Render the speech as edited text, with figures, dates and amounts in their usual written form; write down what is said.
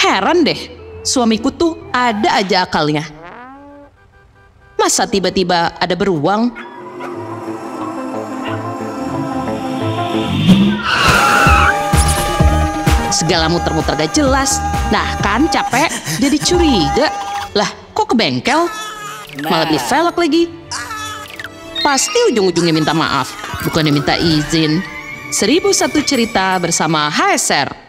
Heran deh, suamiku tuh ada aja akalnya. Masa tiba-tiba ada beruang? Segala muter-muter gak jelas. Nah kan capek, jadi curiga. Lah kok ke bengkel? Malah beli velg lagi. Pasti ujung-ujungnya minta maaf, bukannya minta izin. 1001 cerita bersama HSR.